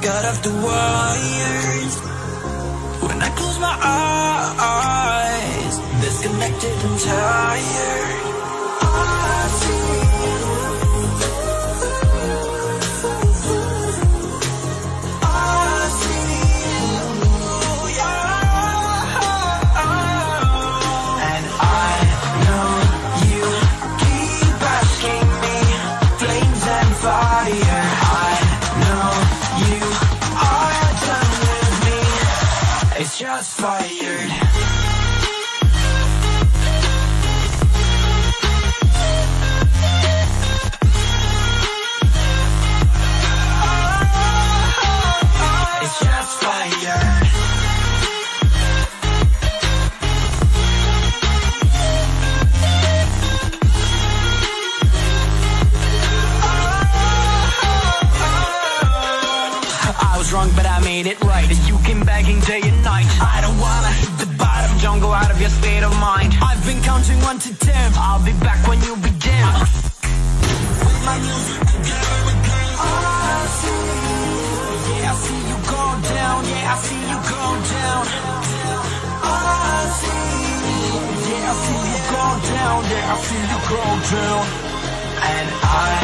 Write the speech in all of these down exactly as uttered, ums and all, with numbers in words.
got off the wires. When I close my eyes, disconnected and tired. I see you. Just fired. It's just fired. I was wrong, but I made it right. You came begging day and night. I don't wanna hit the bottom. Don't go out of your state of mind. I've been counting one to ten. I'll be back when you be dim. With my music together with girls. I see you. Yeah, I see you go down. Yeah, I see you go down. I see you. Yeah, I see you go down. Yeah, I see you go down. And I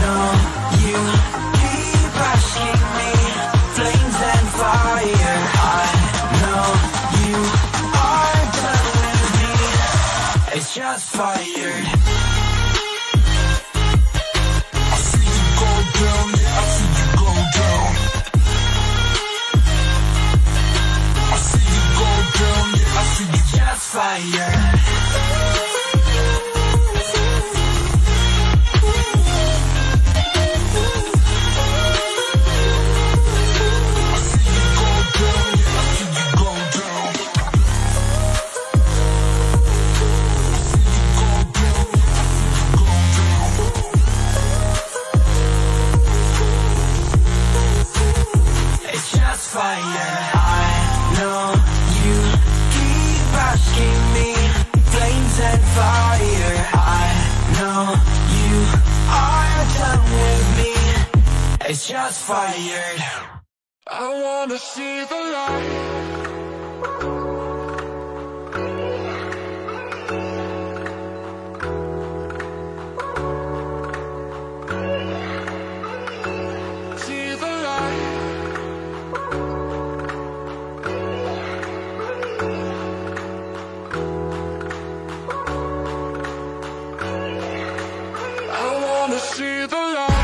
know you keep asking me. Flames and fire, I know you are gonna lose me. It's just fired. I see you go down, yeah, I see you go down. I see you go down, yeah, I see you just fired. Just fired. I wanna see the light. See the light. I wanna see the light.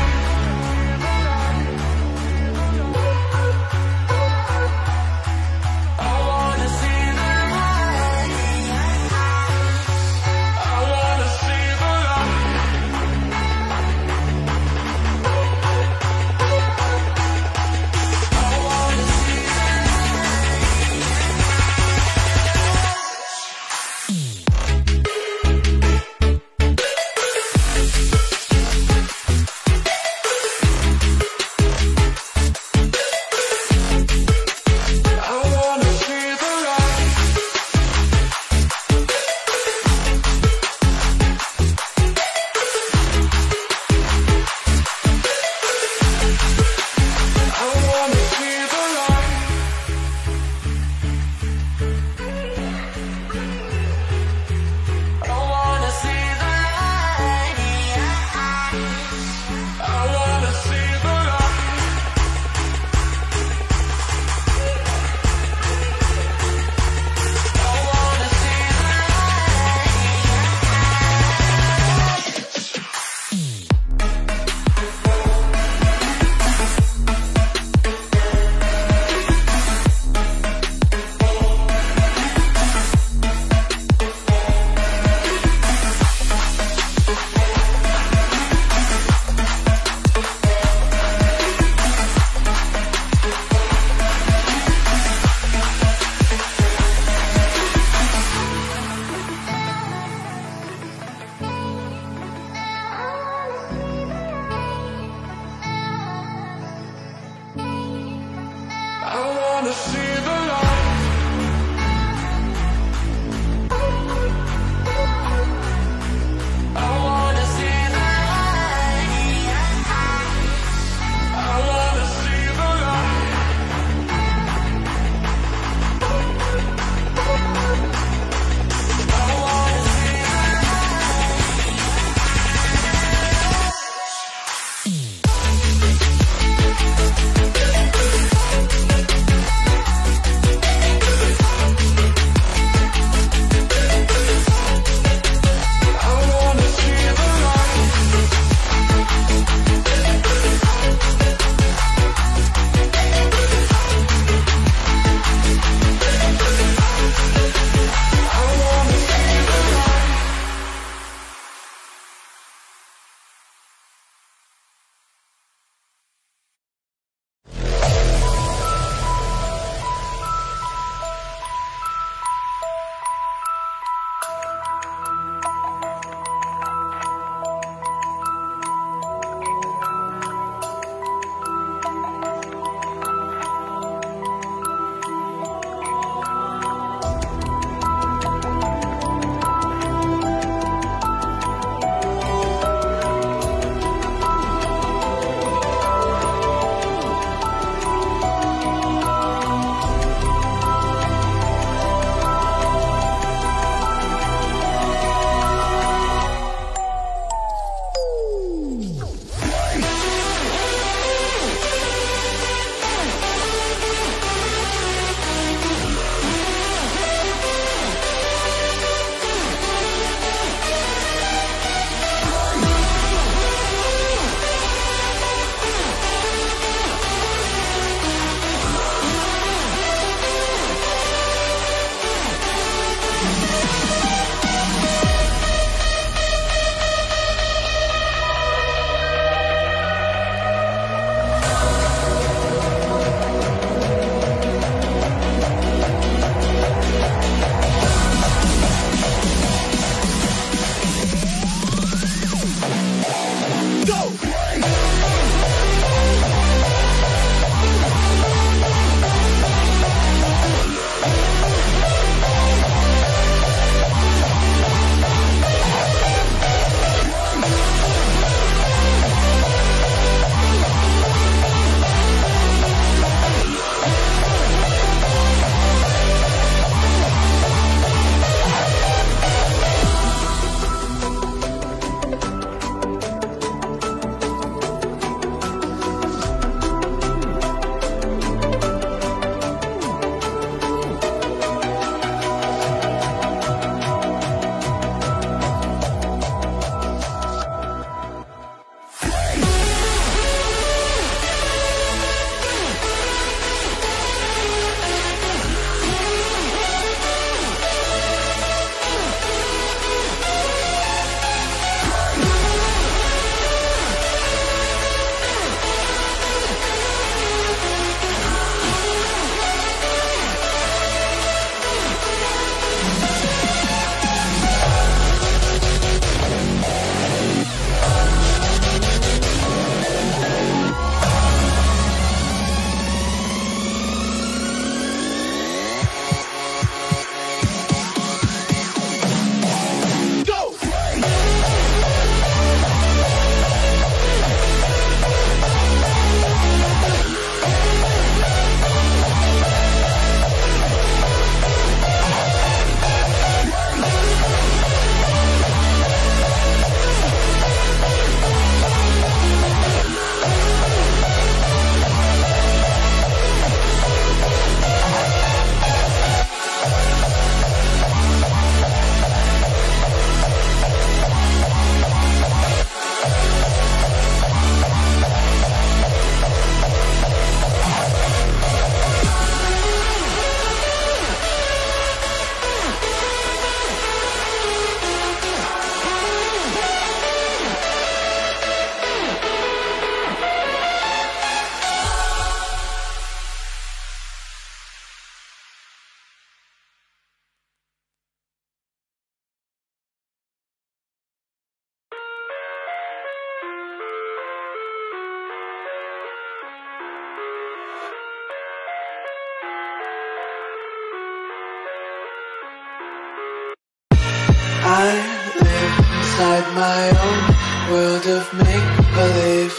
my own world of make-believe.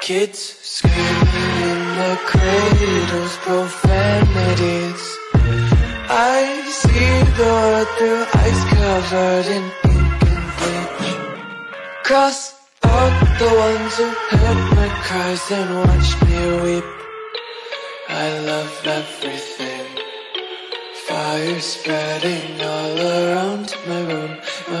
Kids screaming in the cradles, profanities. I see the world through ice covered in ink and bleach. Cross out the ones who heard my cries and watched me weep. I love everything. Fire spreading all around my room. My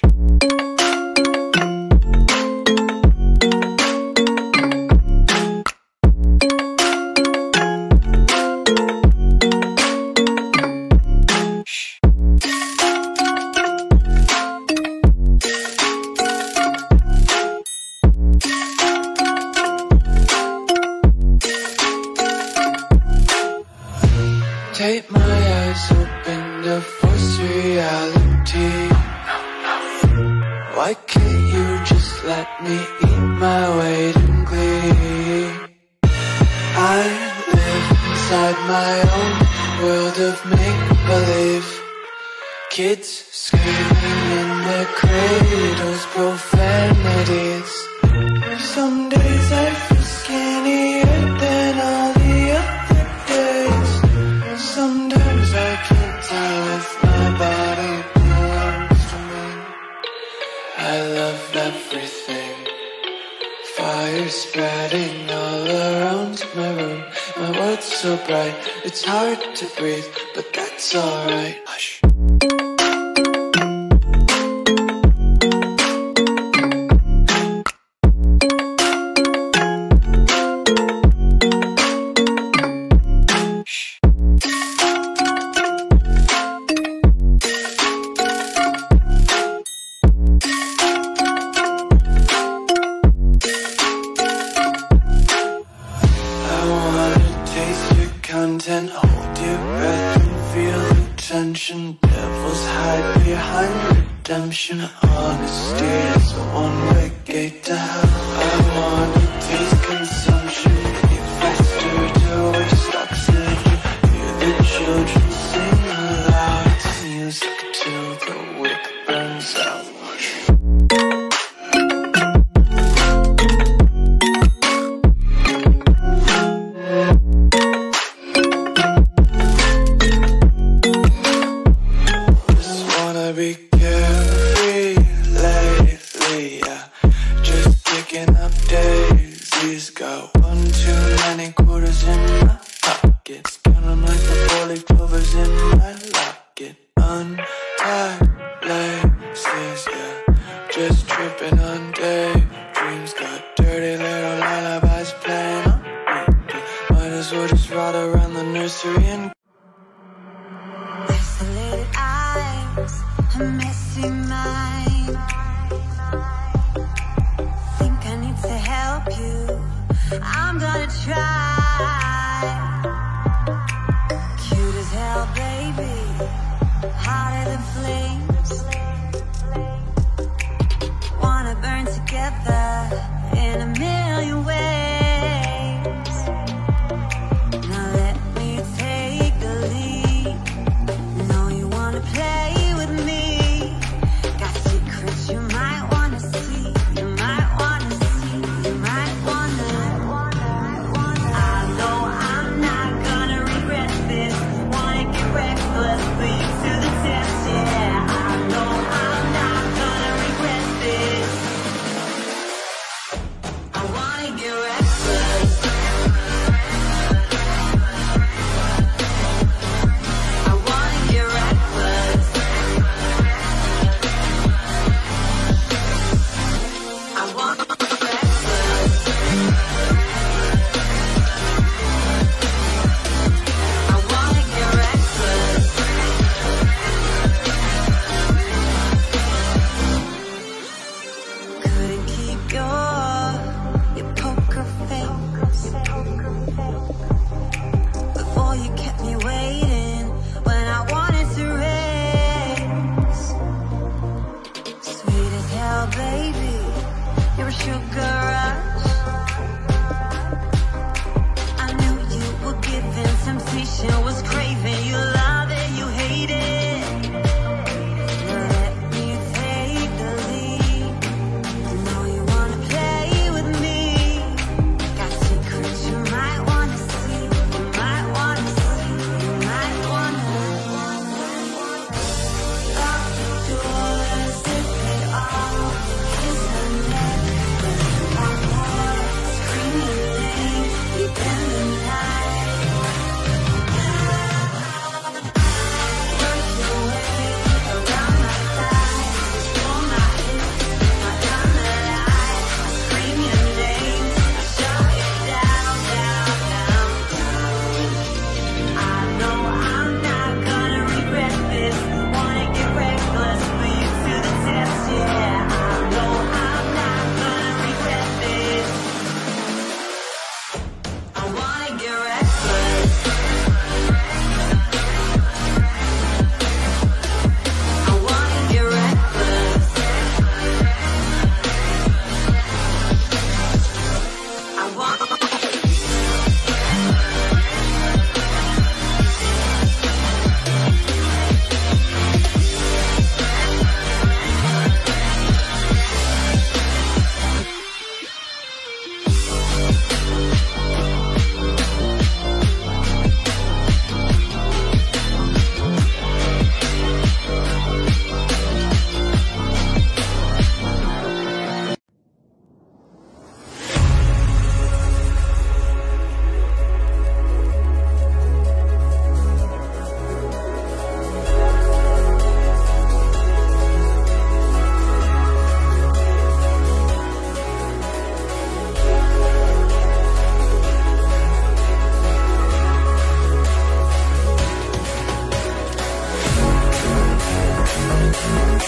Take my eyes open to force reality. Why can't you just let me eat my weight in glee? I live inside my own world of make-believe. Kids screaming in their cradles, profanities. Some days I feel skinnier than all the other days. Sometimes I can't tell if my body belongs to me. I love everything. Fire spreading all around my room. My world's so bright, it's hard to breathe, but that's alright. Hush. And hold your breath and feel the tension. Devils hide behind redemption. Honesty is a one-way gate to hell. I wanna taste consumption. Be faster to waste oxygen. Hear the children sing aloud. It's music till the wick burns out. Got one too many quarters in my pockets. Count 'em like the four leaf clovers in my locket. Untied laces, yeah. Just tripping on daydreams. Got dirty little lullabies playing on repeat. Might as well just ride around the nursery and isolated eyes, a messy mind. Think I need to help you. I'm gonna try. Cute as hell, baby. Hotter than flames. Wanna burn together in a million ways. Now let me take the lead. Know you wanna play with me. Got secrets you might wanna see. You might wanna see. You might wanna. But you to the test, yeah.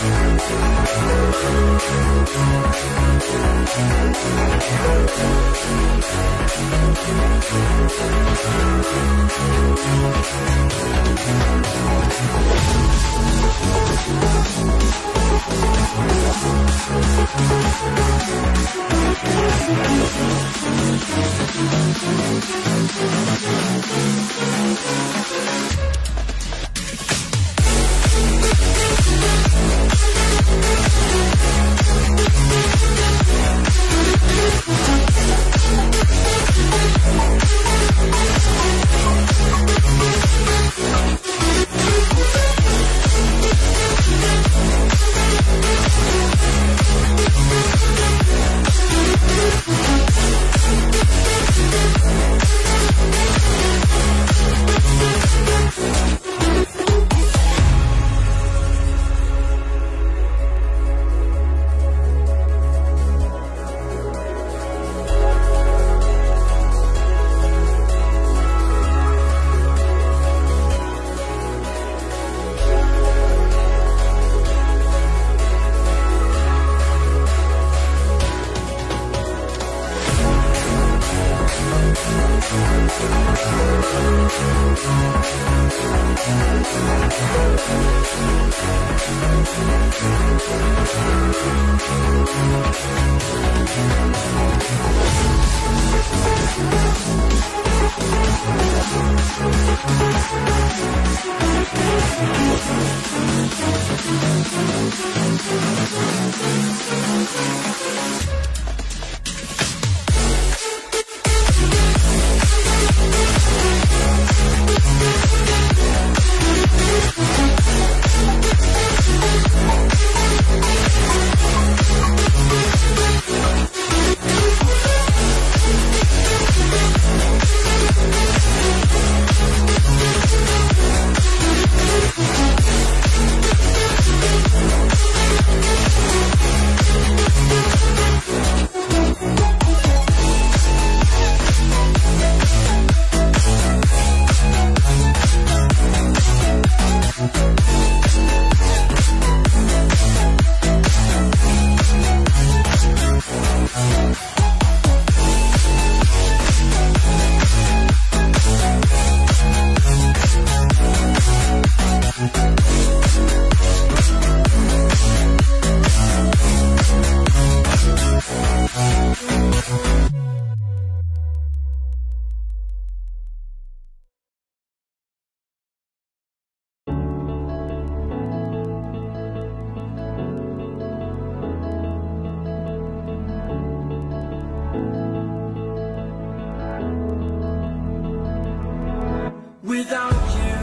Without you.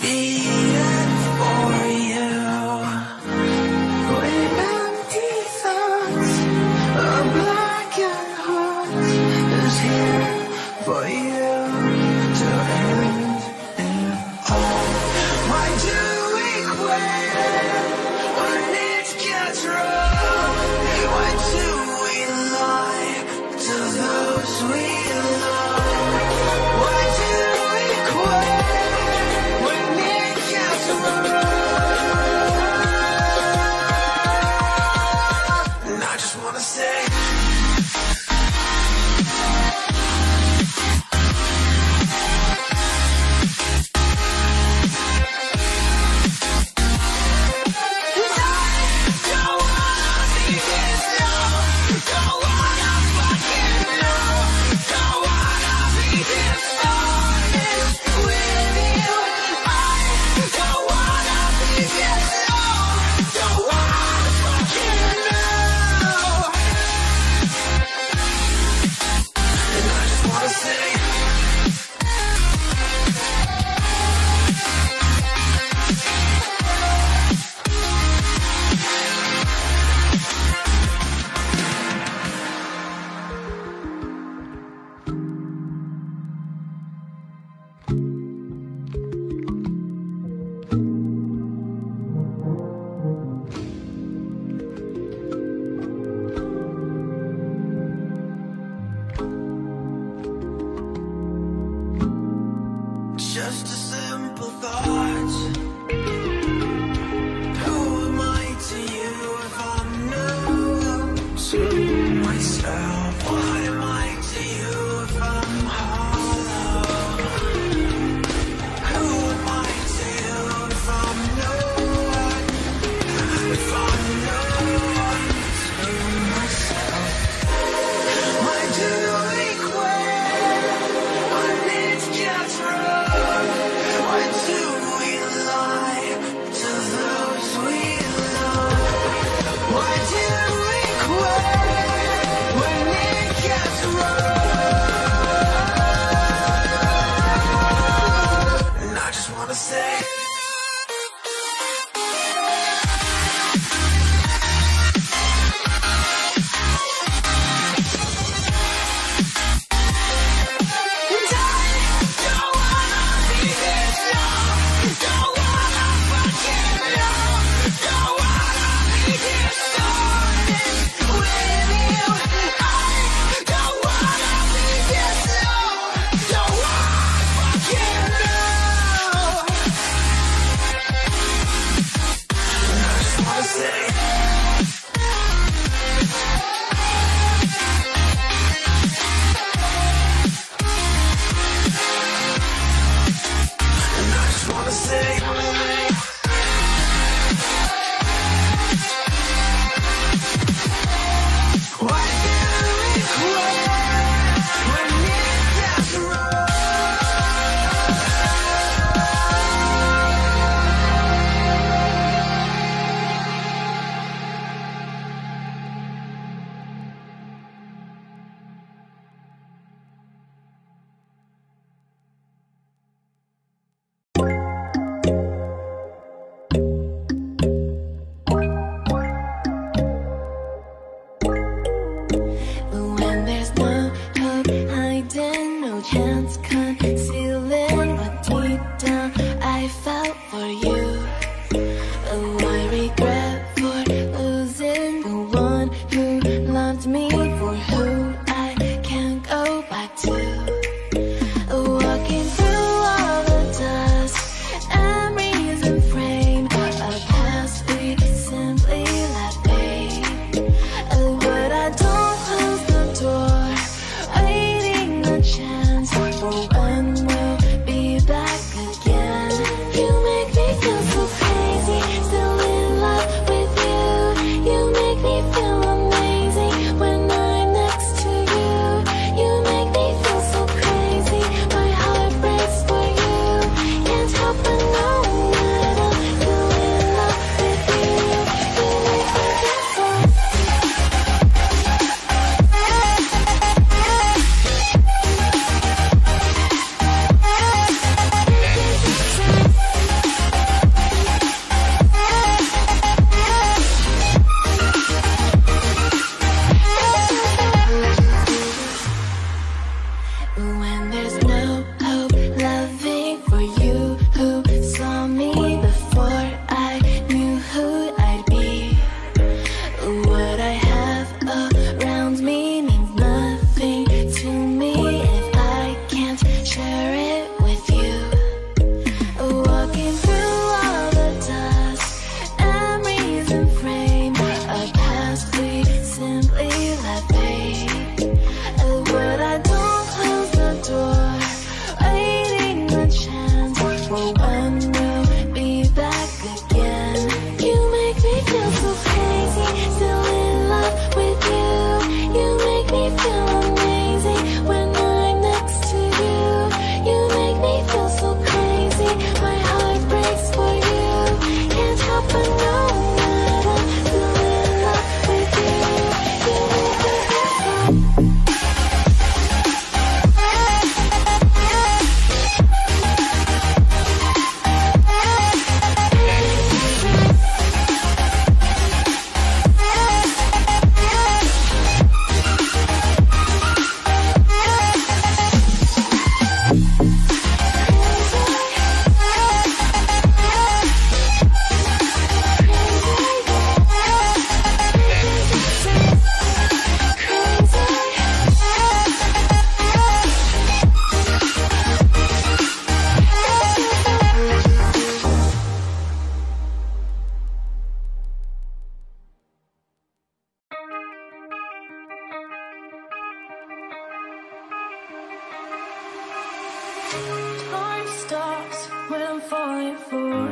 Still Bye.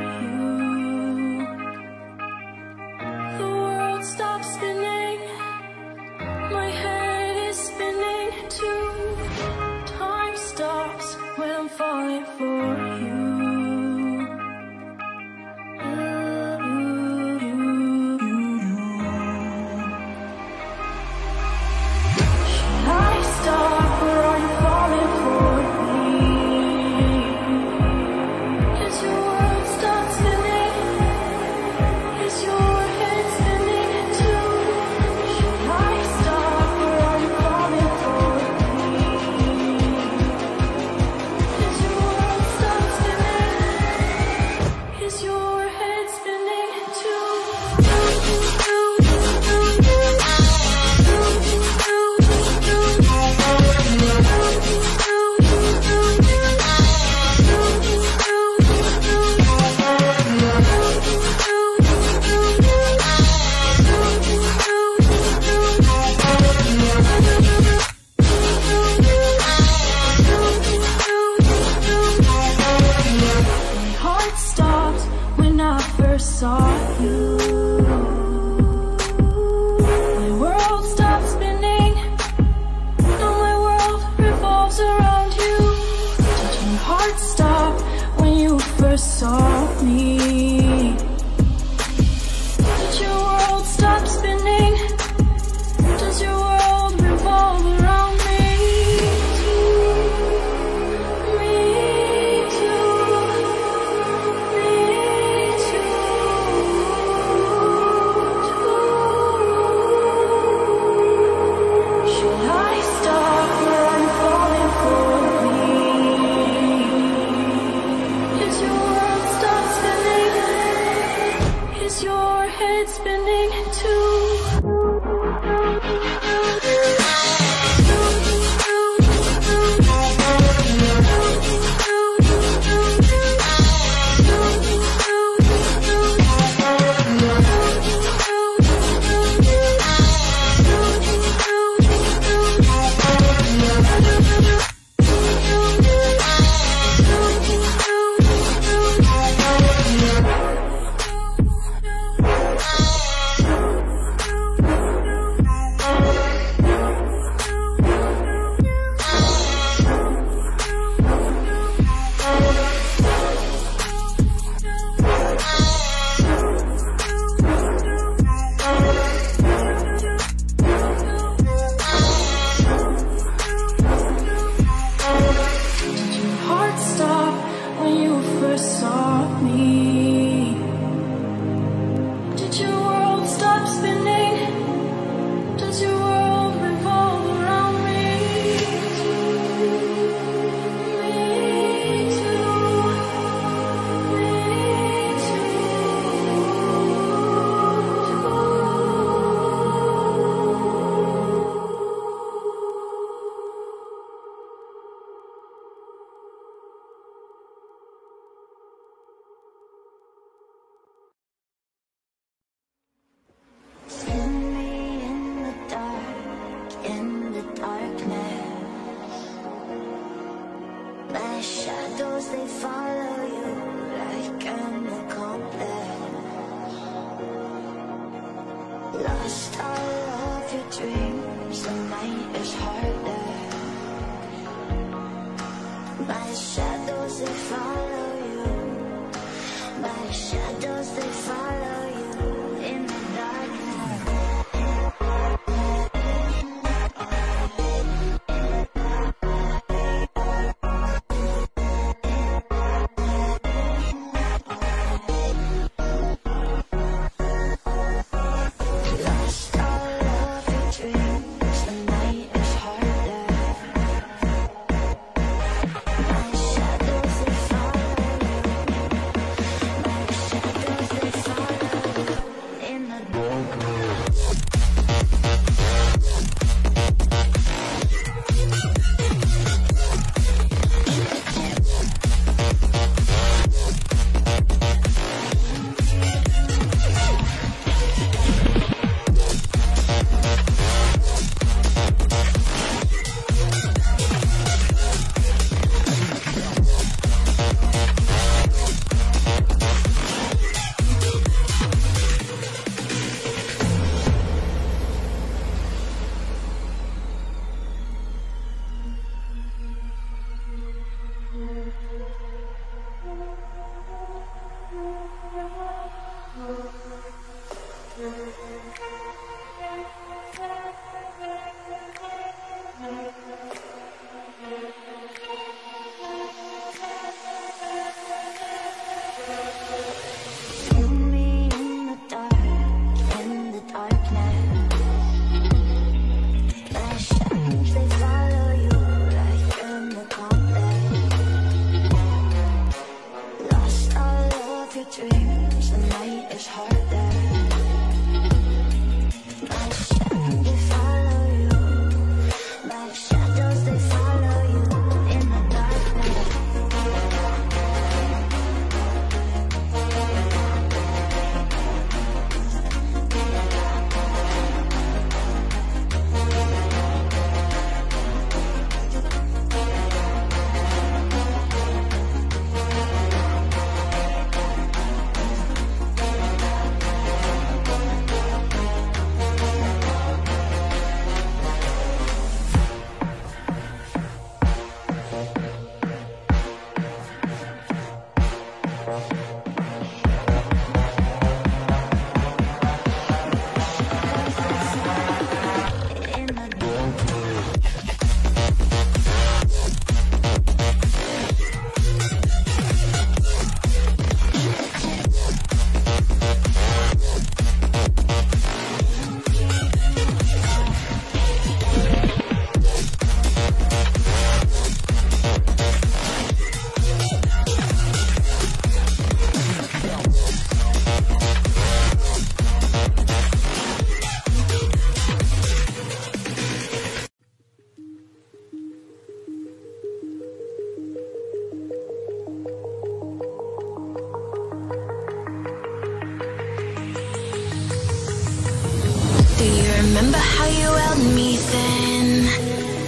Remember how you held me then?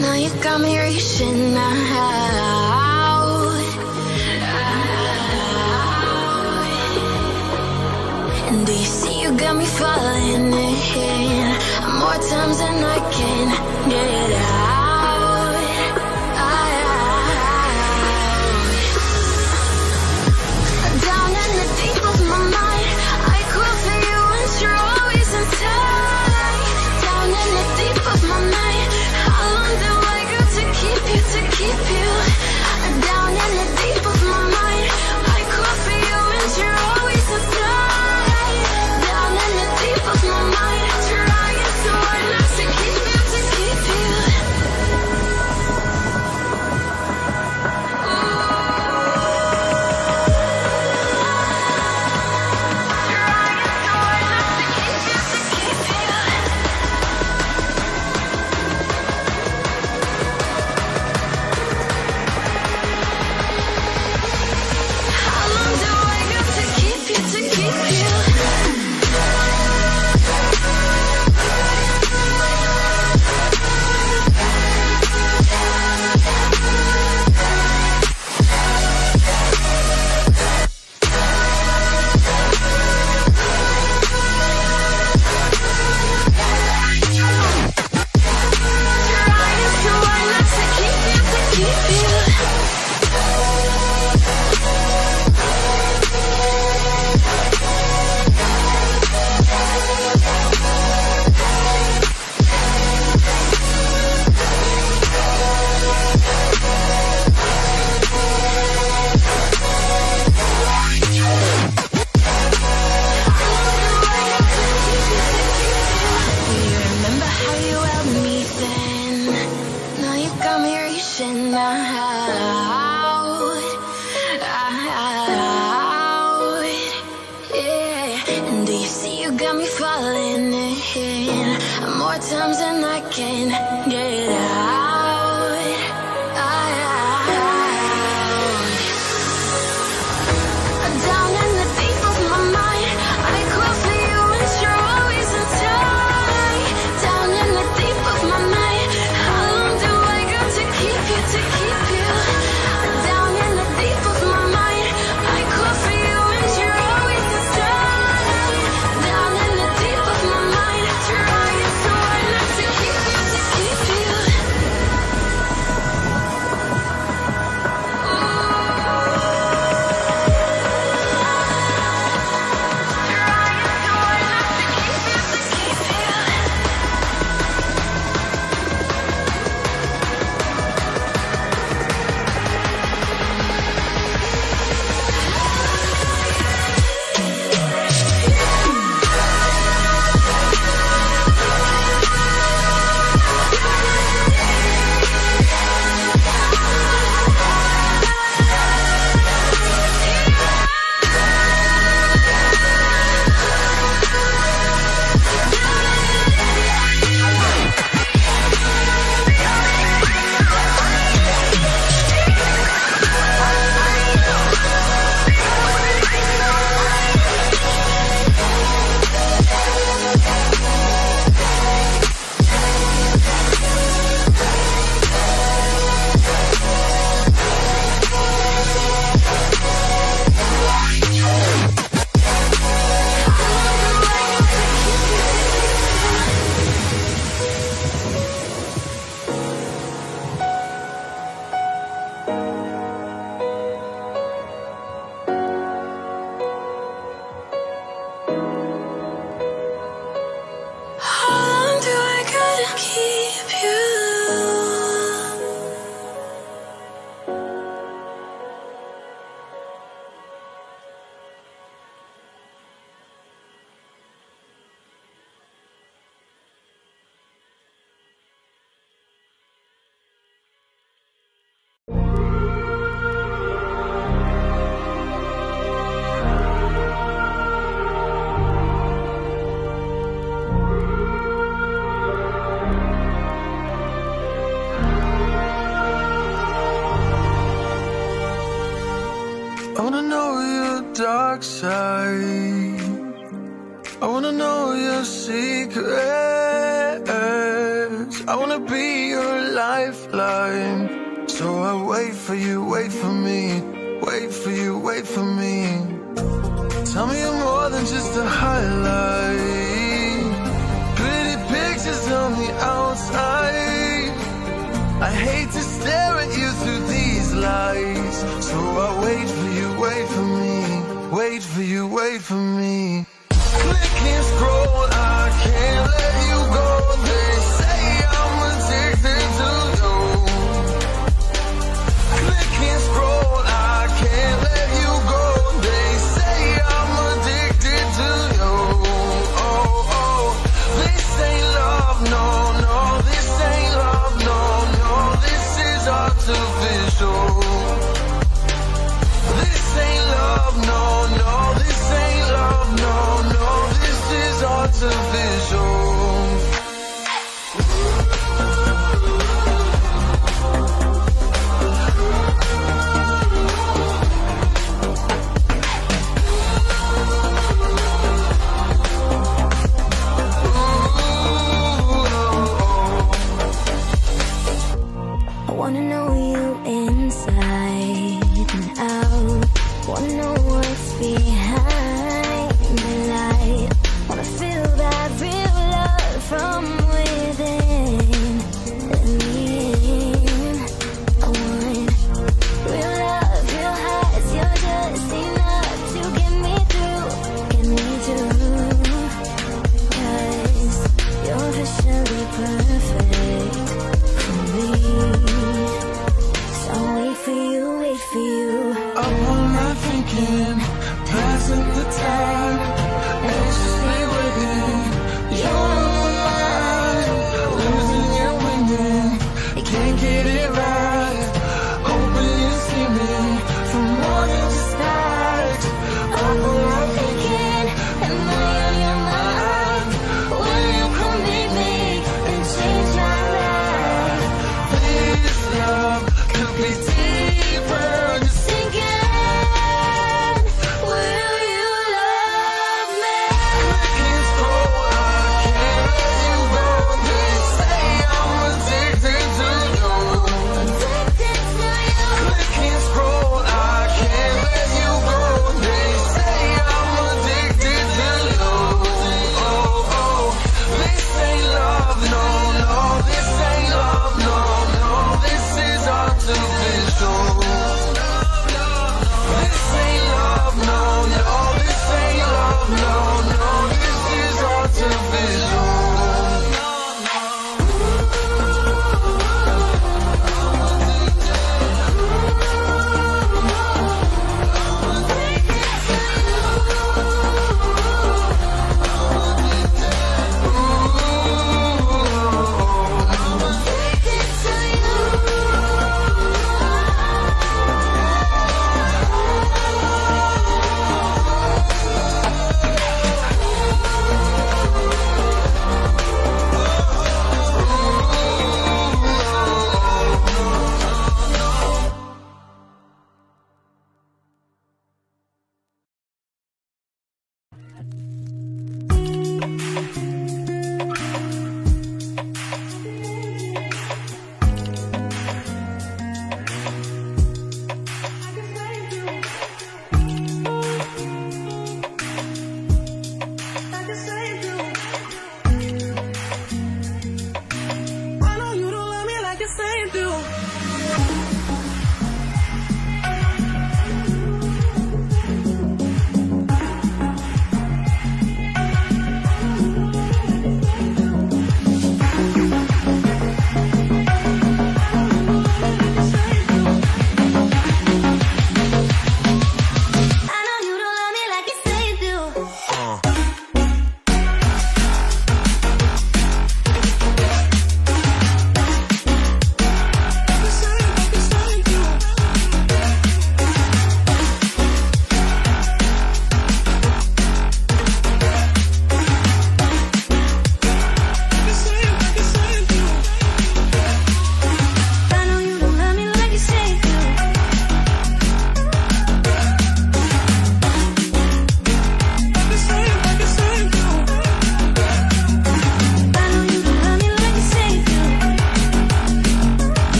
Now you got me reaching out, out. And do you see you got me falling in? More times than I can get out, out. Down in the deep of my mind, I call for you and you're always in time. Of my mind, how long do I got to keep you, to keep you down in the deep of my mind? I call for you and you're always inside. Down in the deep of my mind, trying so hard not to keep you, to keep you. Ooh. Trying so hard not to keep you, to keep you. outside. I wanna know your secrets. I wanna be your lifeline. So I wait for you, wait for me. Wait for you, wait for me. Tell me you're more than just a highlight. Pretty pictures on the outside. I hate to stare at you through these lights. So I wait for you, wait for me. Wait for you, wait for me. Click and scroll, I can't let you go. They say I'm addicted to you. Click and scroll, I can't let you go. They say I'm addicted to you. Oh, oh, this ain't love, no, no. This ain't love, no, no. This is artificial. This ain't love, no, no. This ain't love, no, no. This is artificial.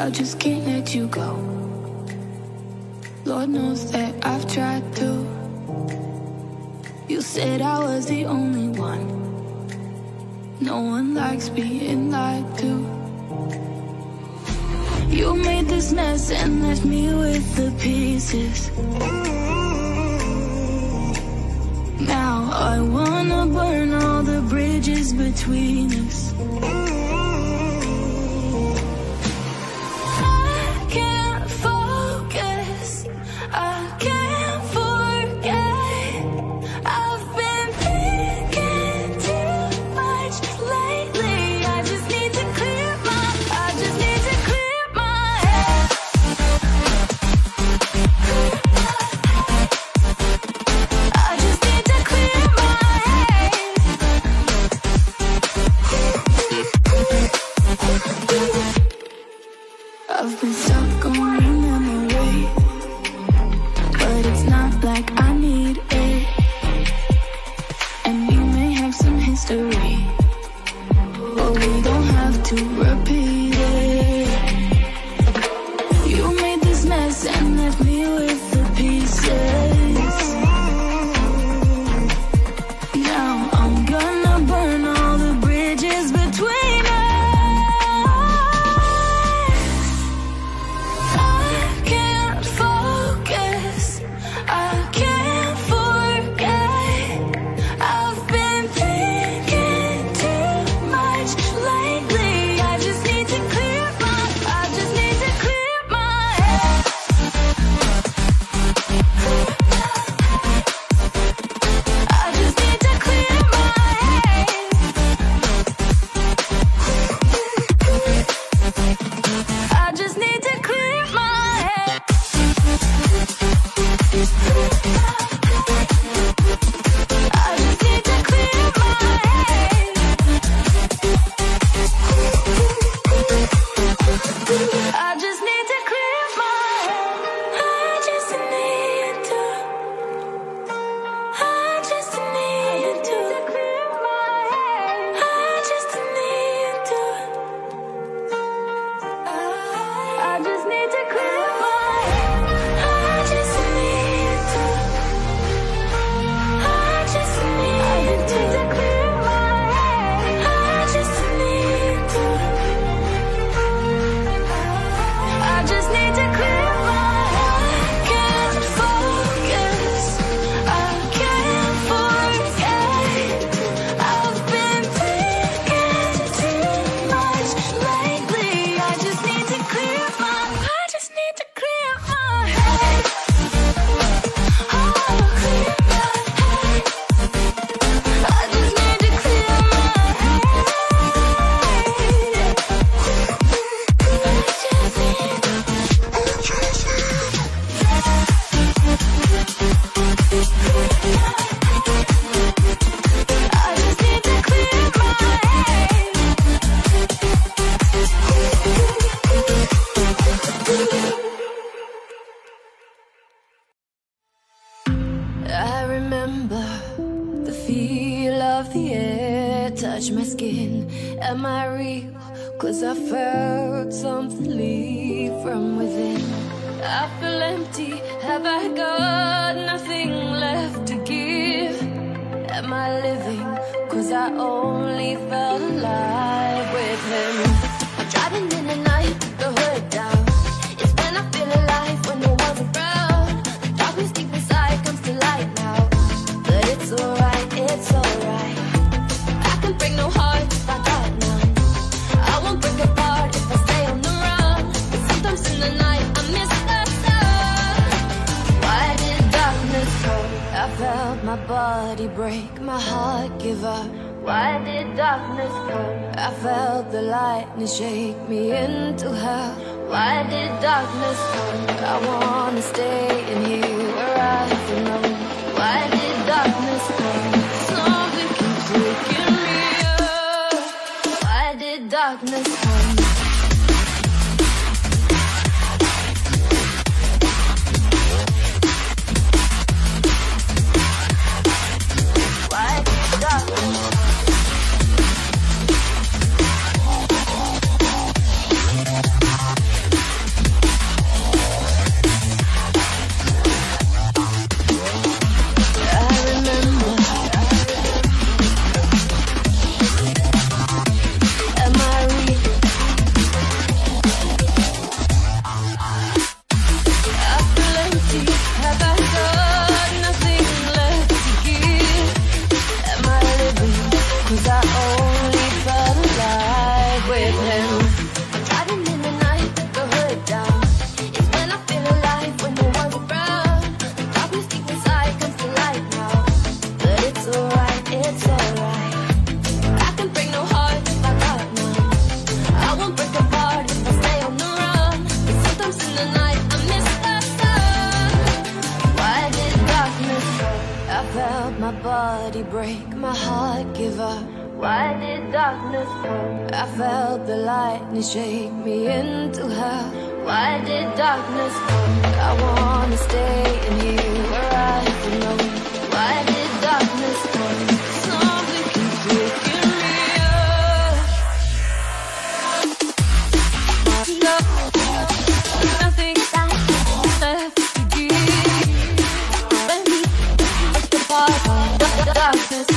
I just can't let you go. Lord knows that I've tried to. You said I was the only one. No one likes being lied to. You made this mess and left me with the pieces. Now I wanna burn all the bridges between us. body break, my heart give up. Why did darkness come? I felt the lightning shake me into hell. Why did darkness come? I wanna stay in here where I belong. Why did darkness come? Something keeps waking me up. No, nothing's left to give. When we hit the bottom, darkness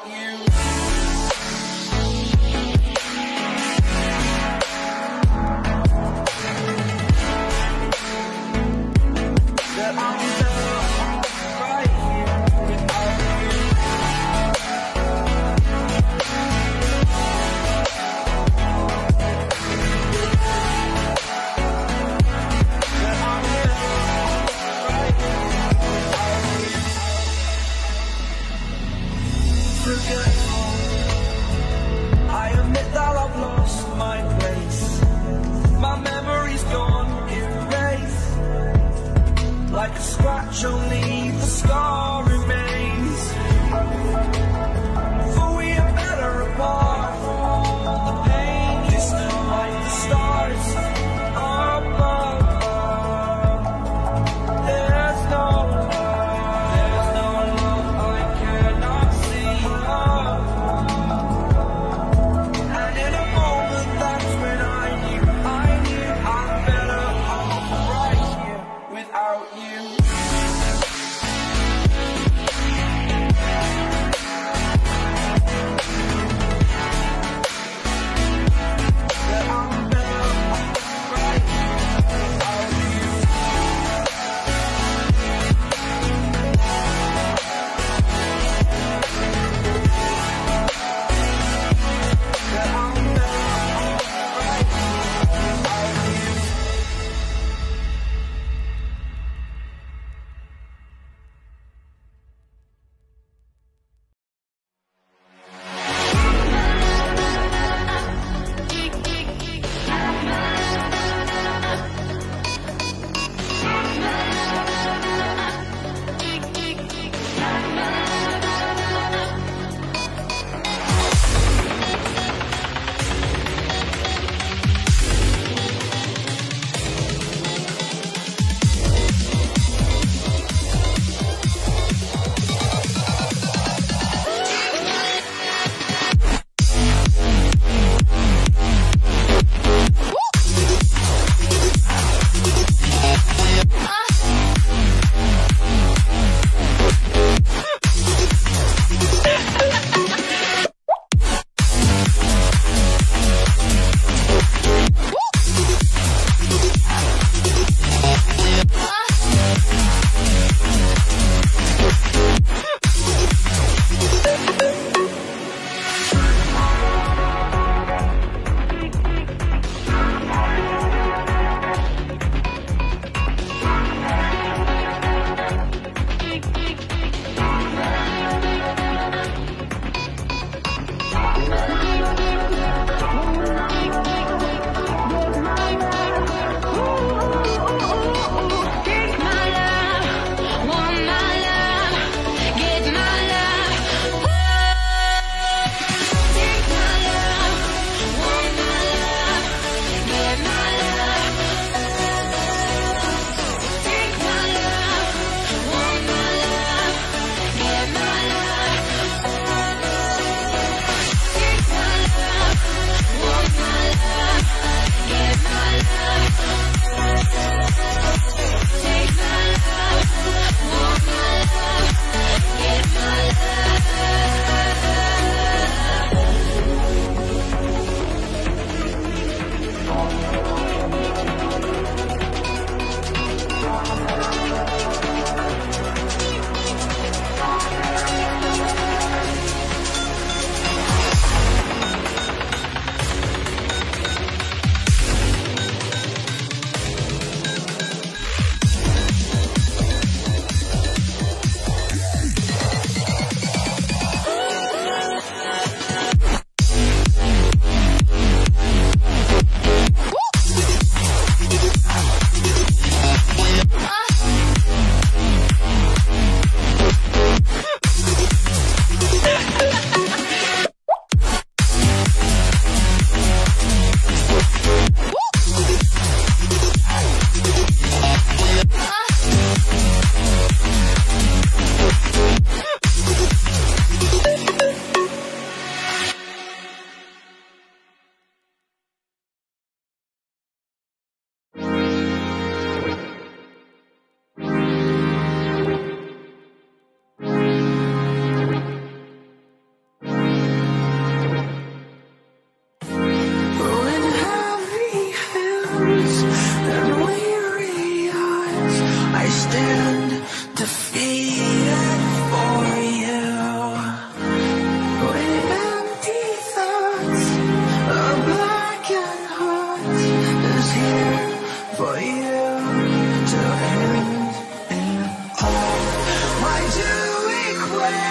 You We love. Why do we quit?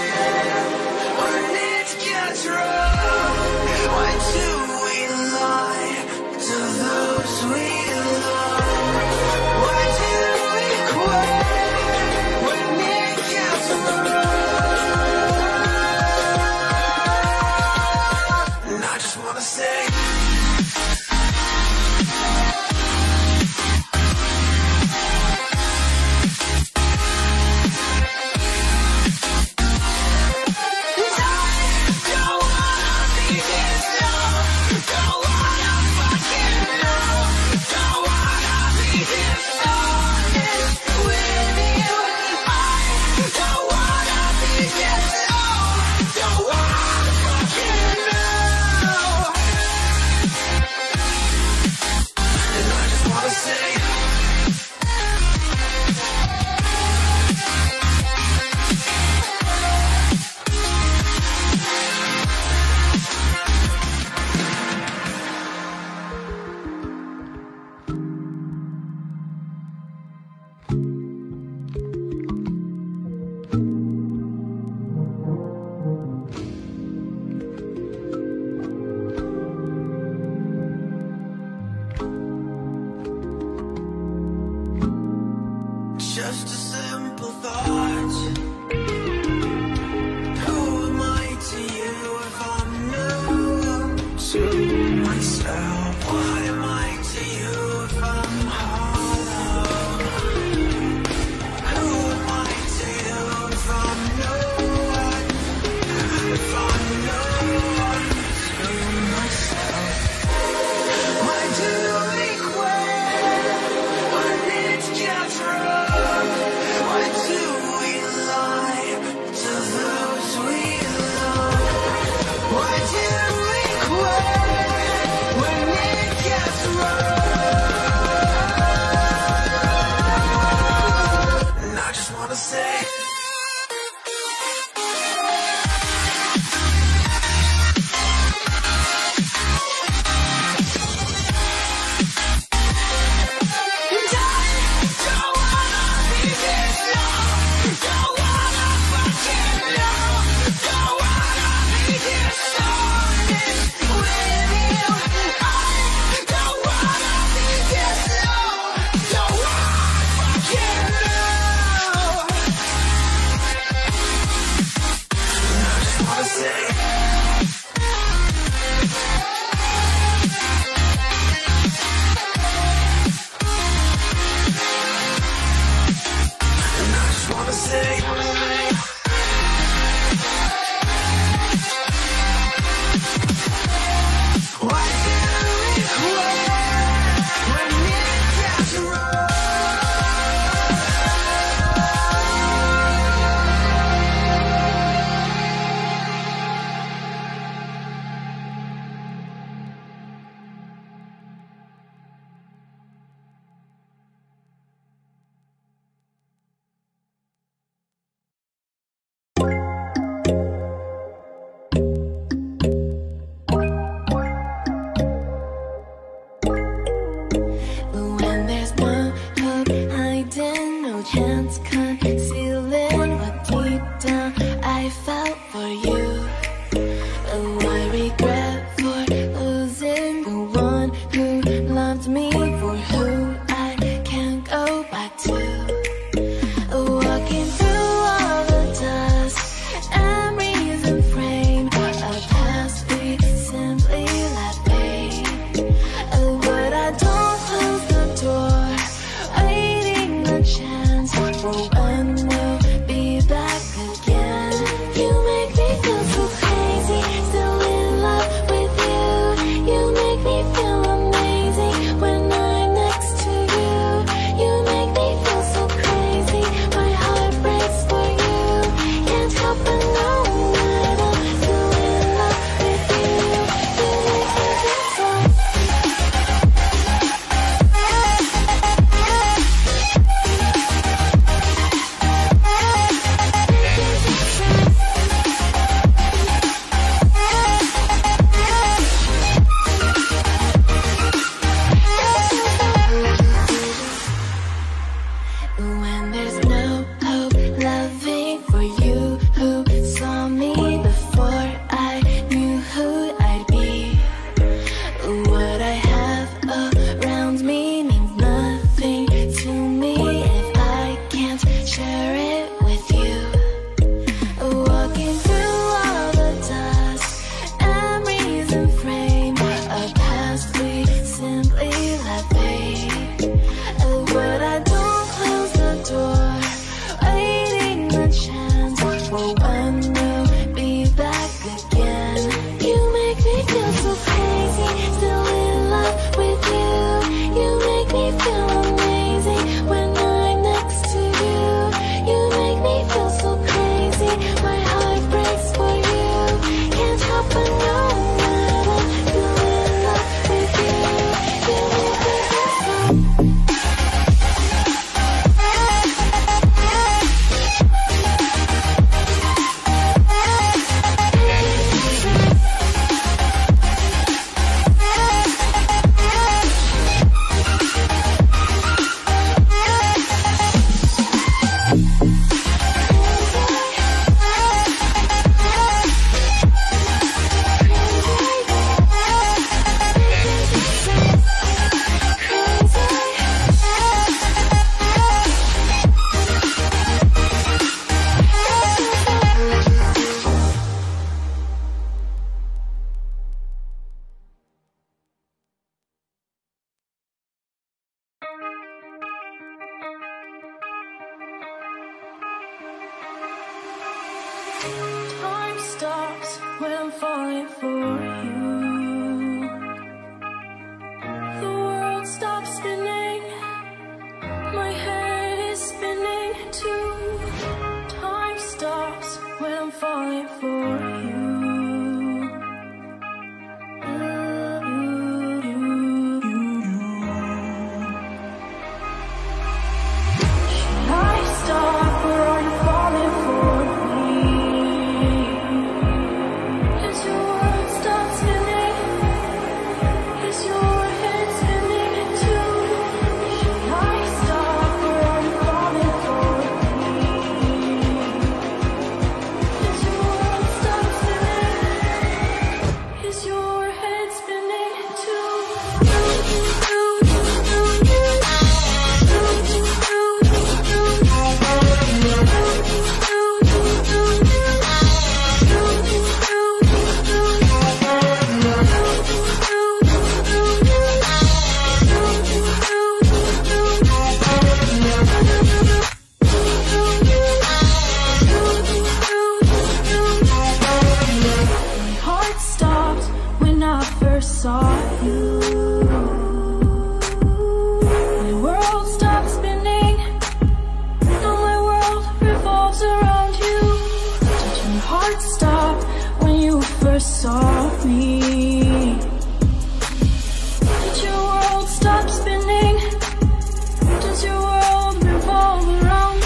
Time stops when I'm falling for you. The world stops spinning, my head is spinning too. Time stops when I'm falling for you. Saw me. Did your world stop spinning? Does your world revolve around me?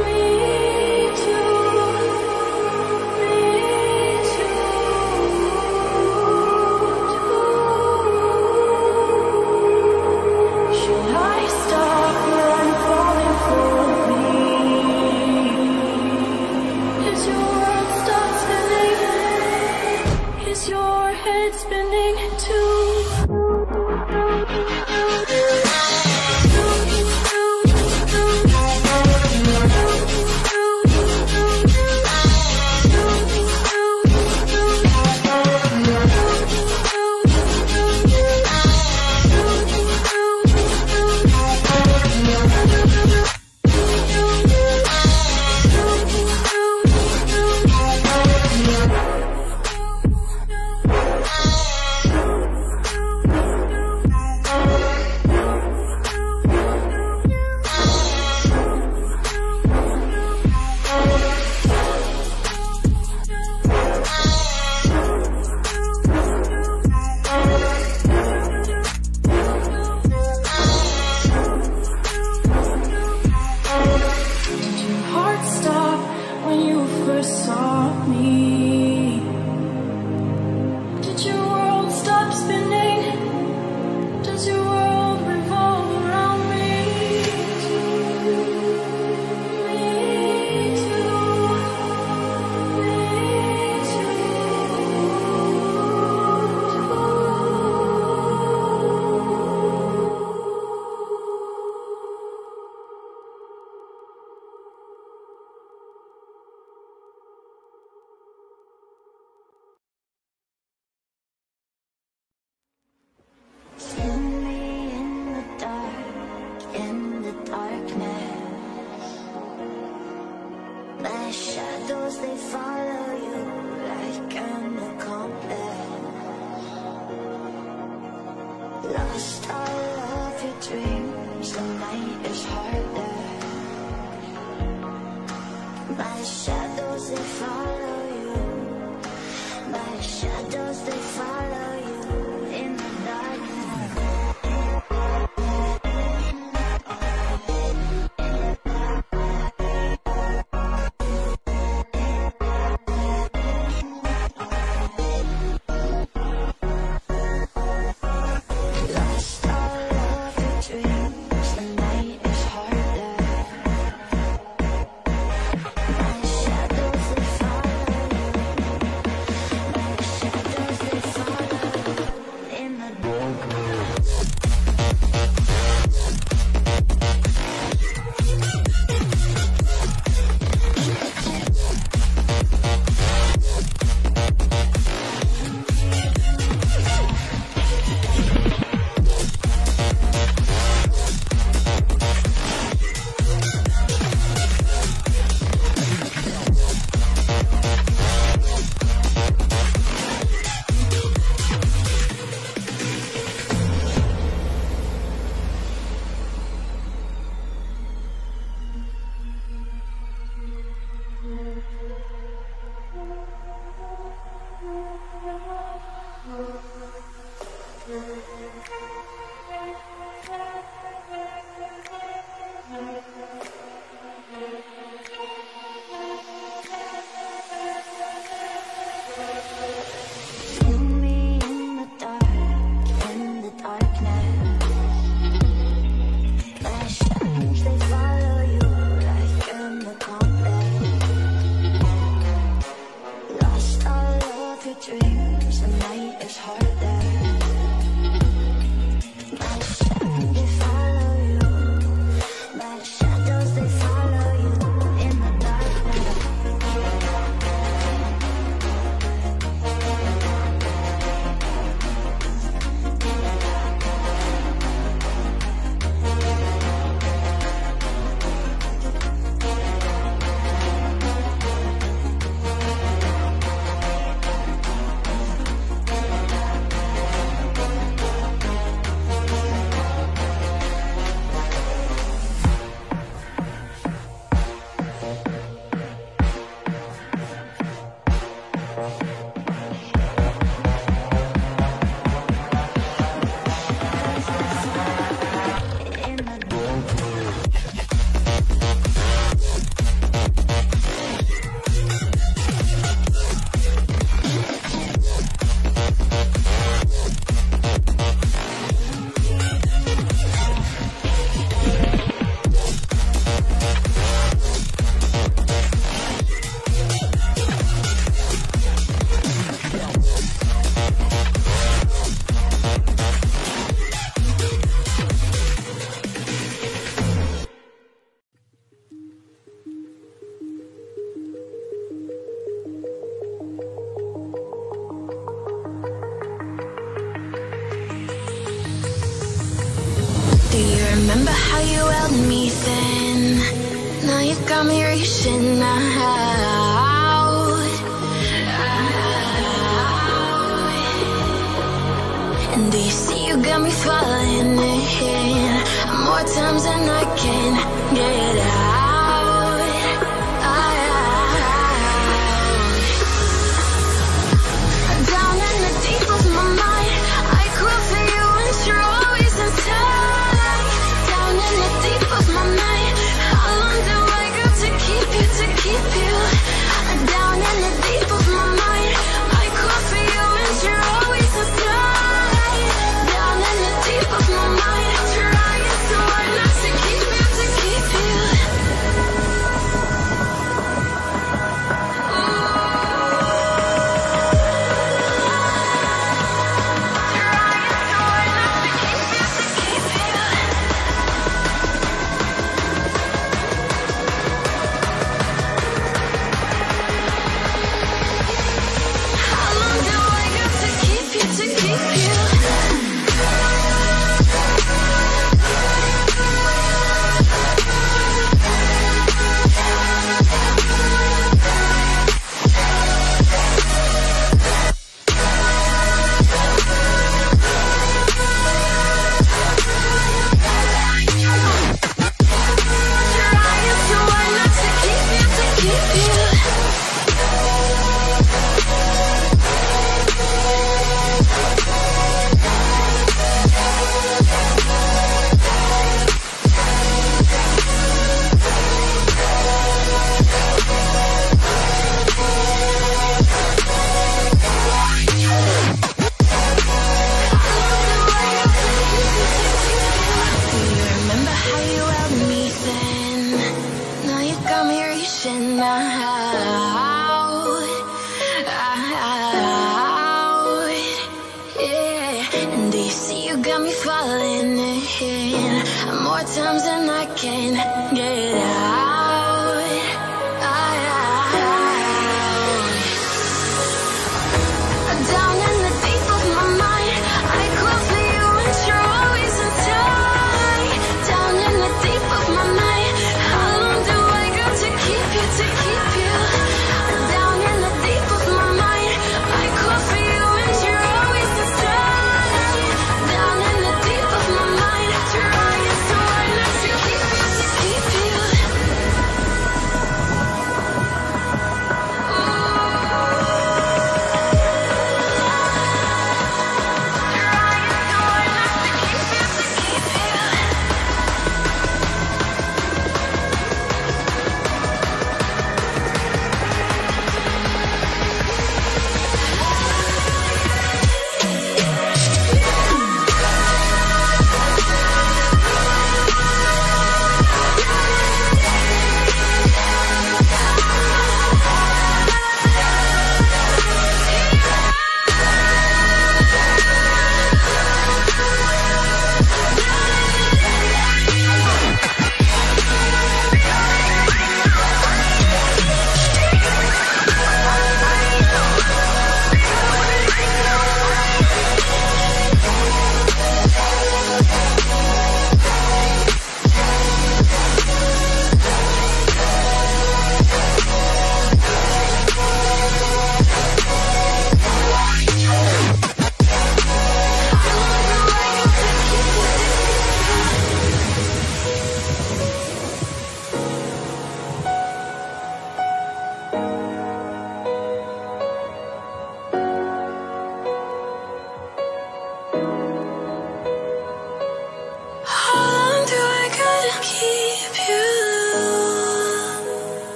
Me too, me too, too. Should I stop where I'm falling for me? Did your Is your head spinning too? Saw me. Did your world stop spinning? Does your world revolve around me? Me too, me too. They follow you like an accomplice. Lost all of your dreams, the night is harder. By shadows they follow you, by shadows they follow you in the darkness. Shadows they follow. Remember how you held me then? Now you've got me reaching out, out. And do you see you got me falling in? More times than I can get out, out. Down in the deep of my mind, I crawl for you and you're always inside. Times and I can't get out, out. Down in the deep of my mind, I crawl for you and you're always in time. Down in the deep of my mind, how long do I got to keep you, to keep you? Down in the deep of my mind, I crawl for you and you're always in time. Down in the deep of my mind, you're always. Keep you.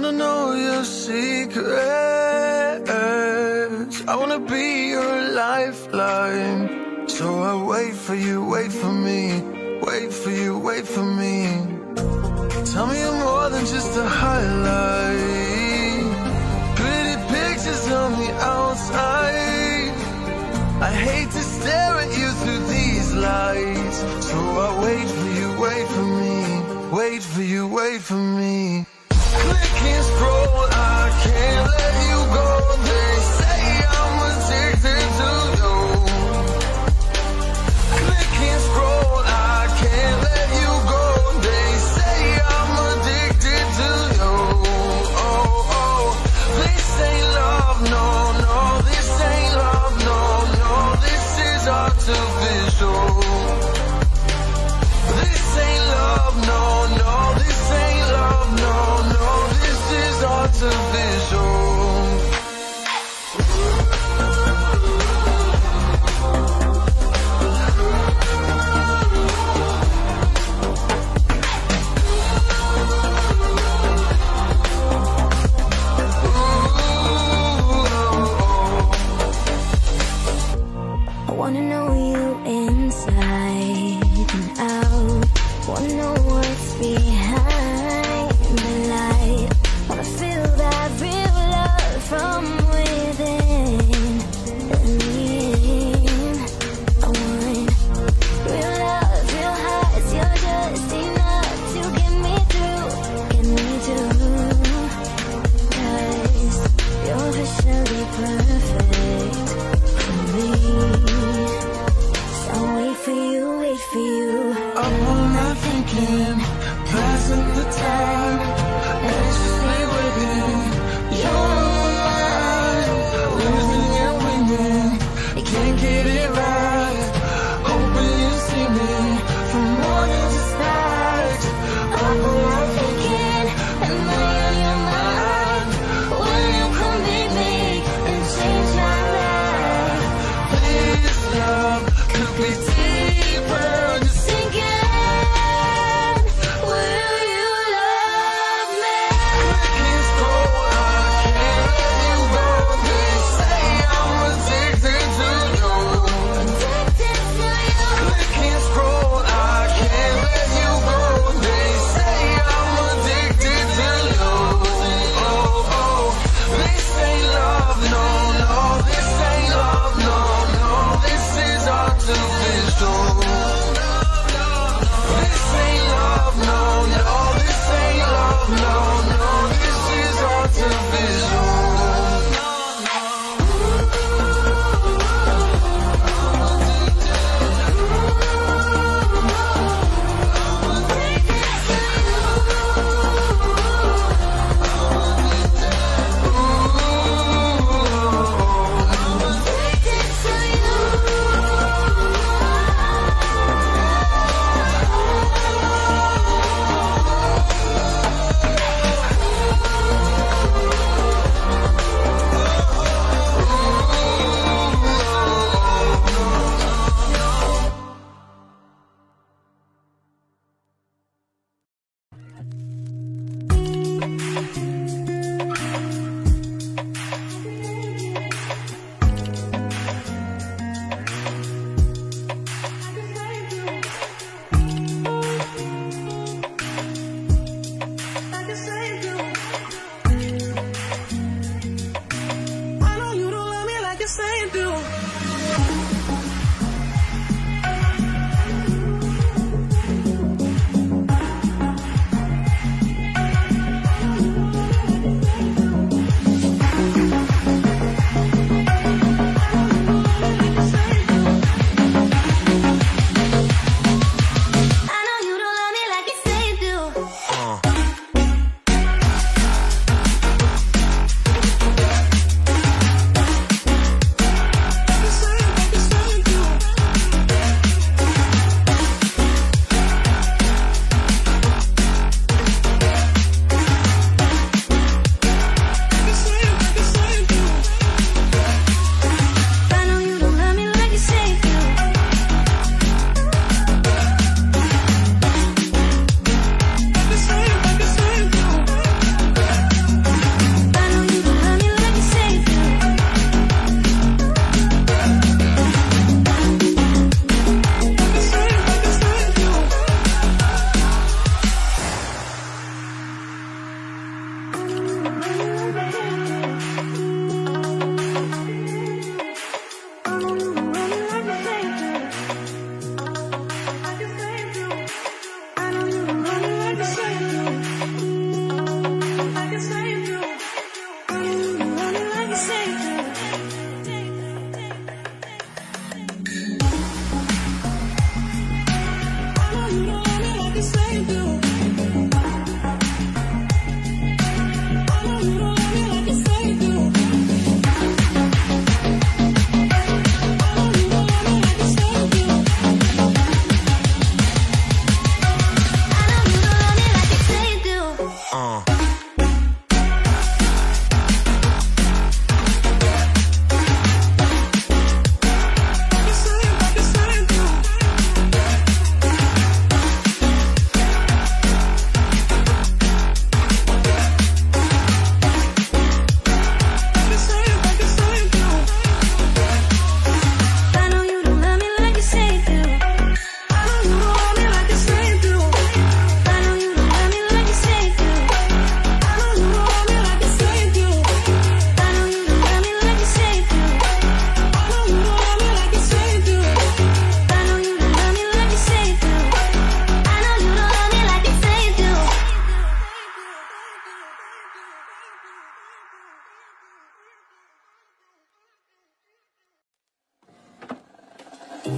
wanna know your secrets. I wanna be your lifeline. So I wait for you, wait for me. Wait for you, wait for me. Tell me you're more than just a highlight. Pretty pictures on the outside. I hate to stare at you through these lights. So I wait for you, wait for me. Wait for you, wait for me. Click and scroll, I can't let you go. They say I'm addicted to you. Click and scroll, I can't let you go. They say I'm addicted to you. Oh, oh, this ain't love, no, no. This ain't love, no, no. This is artificial. This ain't love, no, no. This ain't love, no.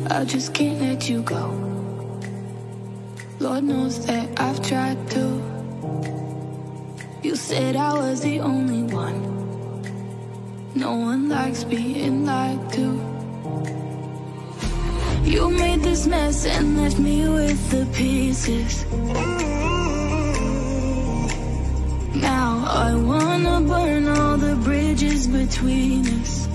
I just can't let you go. Lord knows that I've tried to. You said I was the only one. No one likes being lied to. You made this mess and left me with the pieces. Now I wanna burn all the bridges between us.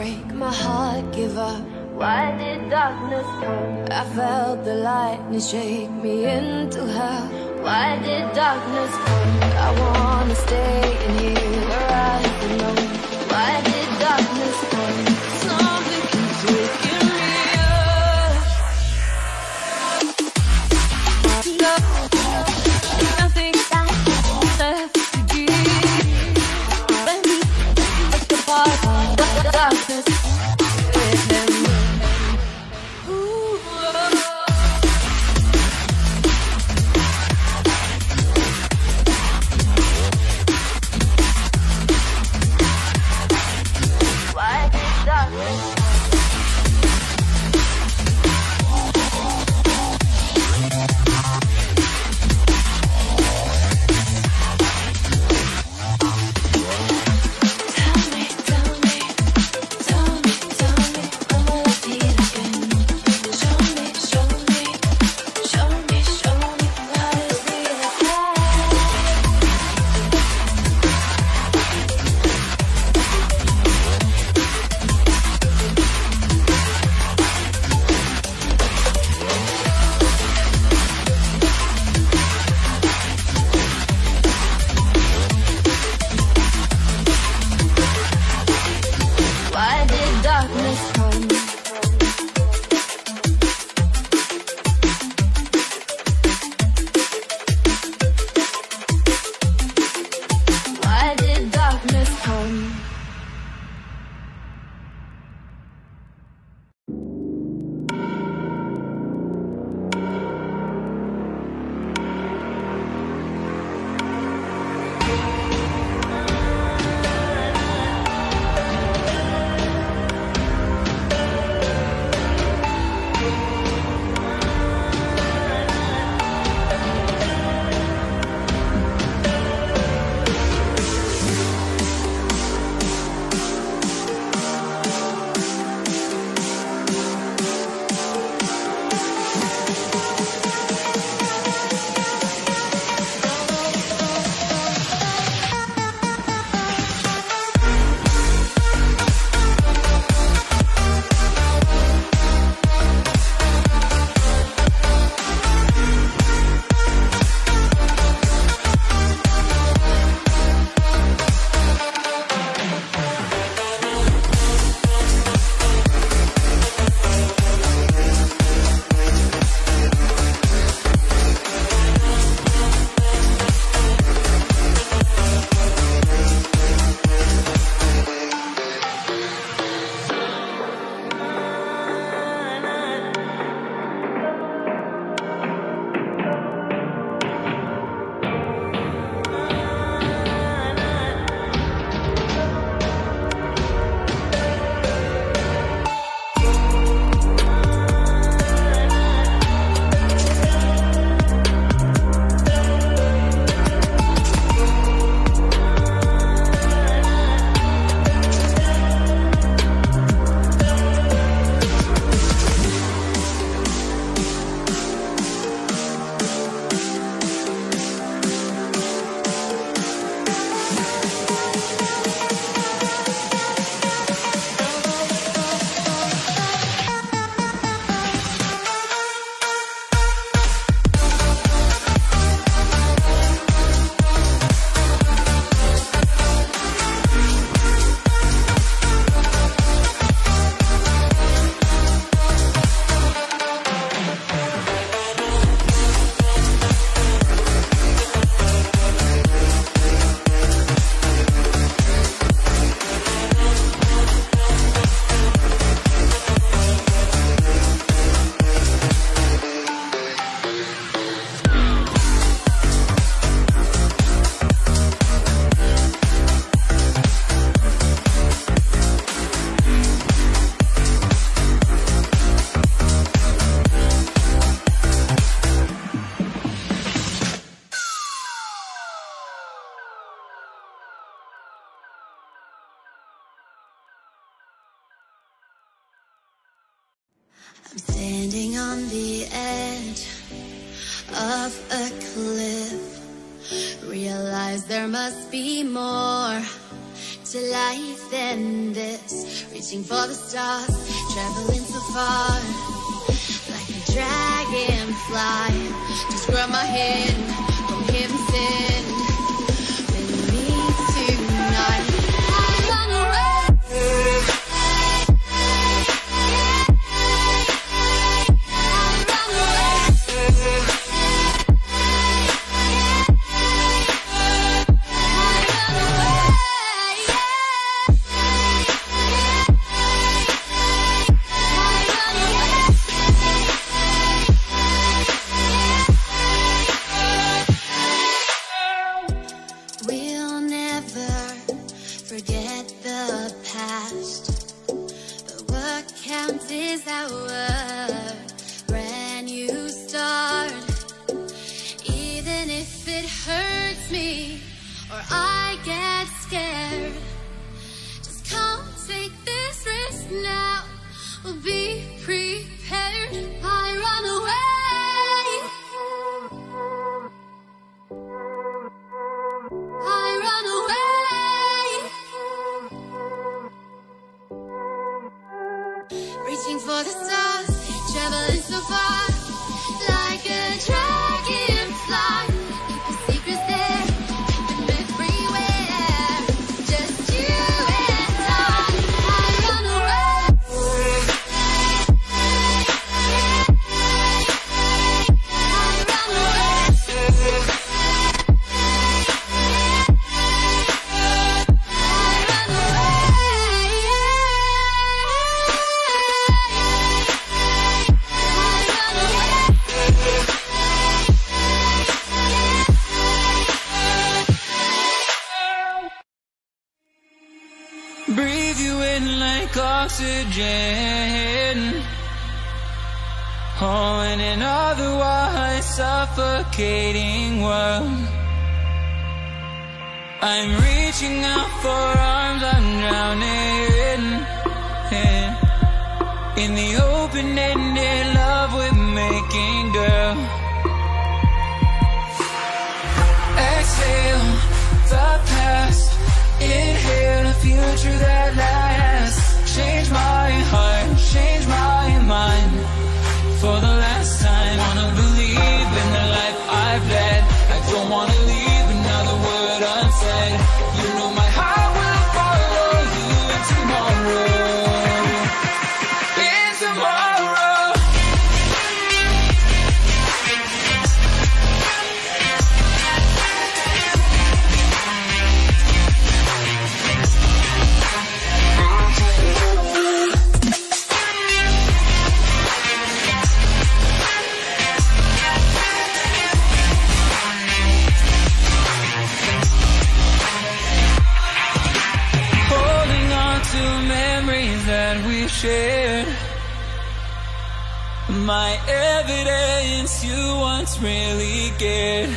break my heart, give up. Why did darkness come? I felt the lightning shake me into hell. Why did darkness come? I wanna stay in here where I belong. Why did darkness come? Something keeps waking me up. No, nothing I left to give. Let me take the part of the darkness. I'm standing on the edge of a cliff. Realize there must be more better life than this. Reaching for the stars, traveling so far, like a dragonfly. Just grab my hand, don't give a sin. With me tonight, I'm on the road. Oxygen, oh, in an otherwise suffocating world, I'm reaching out for arms I'm drowning in, in the open-ended love we're making, girl. Exhale the past, inhale a future that lasts. Change my heart, change my mind. For the last time, I wanna believe in the life I've led. I don't wanna leave another word unsaid. You know my heart will follow you tomorrow. In tomorrow. Shared. My evidence you once really cared.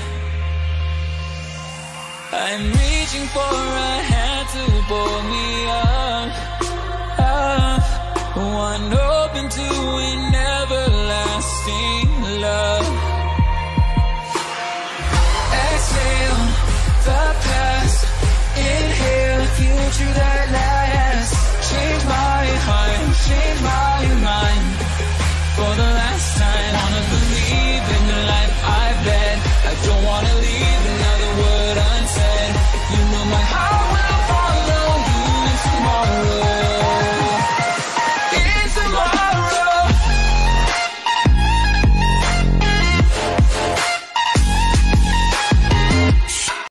I'm reaching for a hand to pull me up, up. One open to an everlasting love. Exhale the past, inhale the future that